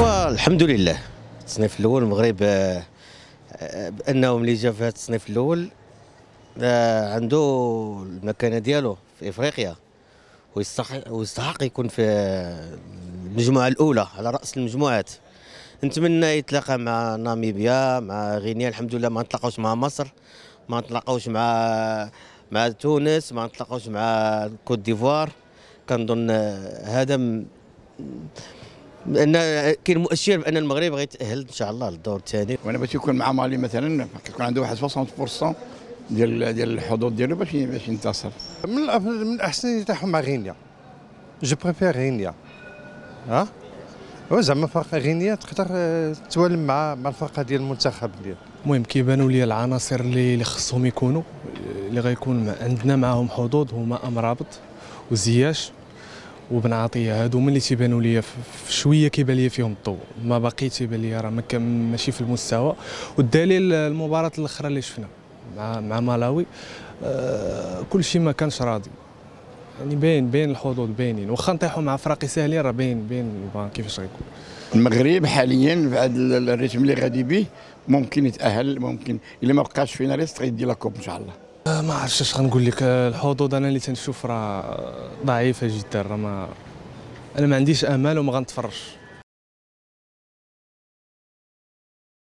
والحمد لله. التصنيف الاول المغرب بانه ملي جا في هذا التصنيف الاول عنده المكانه ديالو في افريقيا ويستحق يكون في المجموعه الاولى على راس المجموعات. نتمنى يتلاقى مع ناميبيا، مع غينيا. الحمد لله ما نتلاقاوش مع مصر، ما نتلاقاوش مع تونس، ما نتلاقاوش مع الكوت ديفوار. كنظن هذا لان كاين مؤشر بان المغرب غيتاهل ان شاء الله للدور الثاني. وانا باش يكون مع مالي مثلا كيكون عنده واحد 60% ديال الحظوظ ديالو باش ينتصر. من الاحسن تاعهم مع غينيا. جو بريفير غينيا. ها زعما فرقه غينيا تقدر تتوالم مع الفرقه ديال المنتخب ديالو. المهم كيبانوا لي العناصر اللي خصهم يكونوا اللي غيكون عندنا معاهم حظوظ هما امرابط وزياش وبن عطيه. هادو هما اللي تيبانوا ليا شويه كيبان ليا فيهم الضوء، ما باقي تيبان ليا راه ماشي في المستوى. والدليل المباراه الاخرى اللي شفنا مع مالاوي كلشي ما كانش راضي، يعني باين الحظوظ باينين. واخا نطيحوا مع فرق ساهلين راه باين كيفاش غيكون. المغرب حاليا بهذا الريتم اللي غادي به ممكن يتاهل، ممكن الا ما بقاش فيناليست غيدير لا كوب ان شاء الله. ما عرفتش اش غنقول لك. الحظوظ انا اللي تنشوف راه ضعيفه جدا، راه انا ما عنديش امال وما غنتفرجش.